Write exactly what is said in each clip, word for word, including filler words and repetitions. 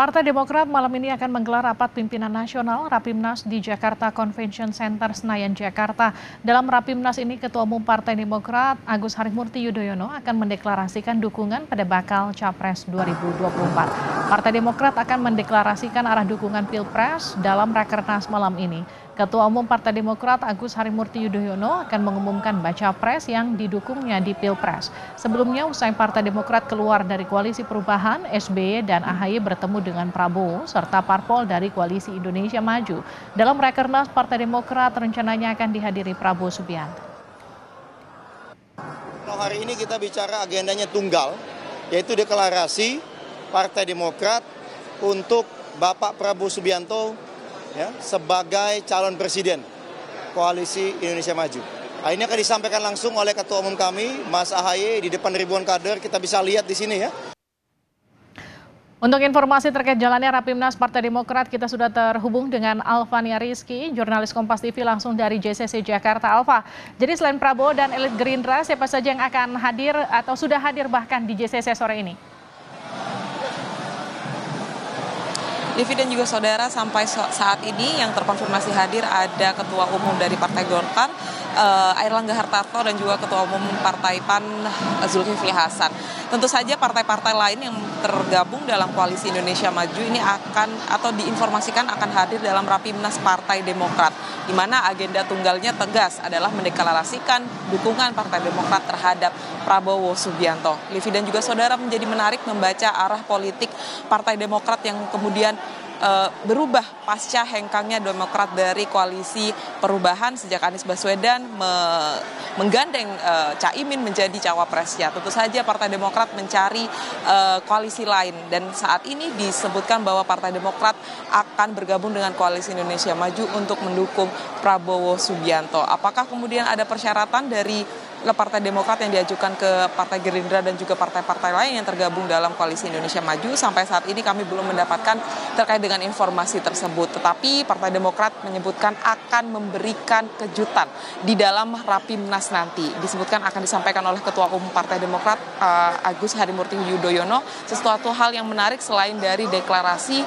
Partai Demokrat malam ini akan menggelar rapat pimpinan nasional Rapimnas di Jakarta Convention Center Senayan, Jakarta. Dalam Rapimnas ini, Ketua Umum Partai Demokrat Agus Harimurti Yudhoyono akan mendeklarasikan dukungan pada bakal Capres dua ribu dua puluh empat. Partai Demokrat akan mendeklarasikan arah dukungan Pilpres dalam Rakernas malam ini. Ketua Umum Partai Demokrat Agus Harimurti Yudhoyono akan mengumumkan baca pres yang didukungnya di Pilpres. Sebelumnya, usai Partai Demokrat keluar dari Koalisi Perubahan, S B Y dan A H Y bertemu dengan Prabowo serta parpol dari Koalisi Indonesia Maju. Dalam Rakernas, Partai Demokrat rencananya akan dihadiri Prabowo Subianto. Hari ini kita bicara agendanya tunggal, yaitu deklarasi Partai Demokrat untuk Bapak Prabowo Subianto, ya, sebagai calon presiden Koalisi Indonesia Maju. Nah, ini akan disampaikan langsung oleh Ketua Umum kami, Mas A H Y, di depan ribuan kader. Kita bisa lihat di sini, ya. Untuk informasi terkait jalannya Rapimnas Partai Demokrat, kita sudah terhubung dengan Alvan Yariski, jurnalis Kompas T V langsung dari J C C Jakarta. Alfa, jadi selain Prabowo dan elit Gerindra, siapa saja yang akan hadir atau sudah hadir bahkan di J C C sore ini? Livi dan juga saudara, sampai saat ini yang terkonfirmasi hadir ada Ketua Umum dari Partai Golkar, Airlangga Hartarto, dan juga Ketua Umum Partai Pan, Zulkifli Hasan. Tentu saja partai-partai lain yang tergabung dalam Koalisi Indonesia Maju ini akan atau diinformasikan akan hadir dalam Rapimnas Partai Demokrat, di mana agenda tunggalnya tegas adalah mendeklarasikan dukungan Partai Demokrat terhadap Prabowo Subianto. Livi dan juga saudara, menjadi menarik membaca arah politik Partai Demokrat yang kemudian berubah pasca hengkangnya Demokrat dari Koalisi Perubahan sejak Anies Baswedan menggandeng Cak Imin menjadi cawapresnya. Tentu saja Partai Demokrat mencari koalisi lain, dan saat ini disebutkan bahwa Partai Demokrat akan bergabung dengan Koalisi Indonesia Maju untuk mendukung Prabowo Subianto. Apakah kemudian ada persyaratan dari Partai Demokrat yang diajukan ke Partai Gerindra dan juga partai-partai lain yang tergabung dalam Koalisi Indonesia Maju? Sampai saat ini kami belum mendapatkan terkait dengan informasi tersebut. Tetapi Partai Demokrat menyebutkan akan memberikan kejutan di dalam Rapimnas nanti. Disebutkan akan disampaikan oleh Ketua Umum Partai Demokrat Agus Harimurti Yudhoyono sesuatu hal yang menarik selain dari deklarasi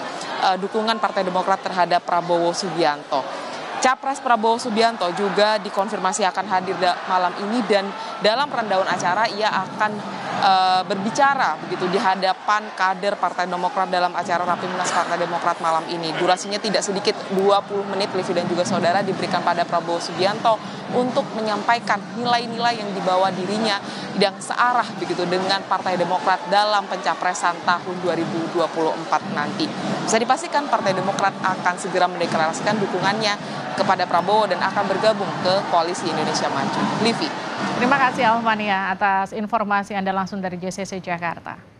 dukungan Partai Demokrat terhadap Prabowo Subianto. Capres Prabowo Subianto juga dikonfirmasi akan hadir malam ini, dan dalam rundown acara ia akan e, berbicara begitu di hadapan kader Partai Demokrat dalam acara Rapimnas Partai Demokrat malam ini. Durasinya tidak sedikit, dua puluh menit, Livi dan juga saudara, diberikan pada Prabowo Subianto untuk menyampaikan nilai-nilai yang dibawa dirinya yang searah begitu dengan Partai Demokrat dalam pencapresan tahun dua ribu dua puluh empat nanti. Bisa dipastikan Partai Demokrat akan segera mendeklarasikan dukungannya kepada Prabowo dan akan bergabung ke Koalisi Indonesia Maju. Livi. Terima kasih Alvan ya atas informasi Anda langsung dari J C C Jakarta.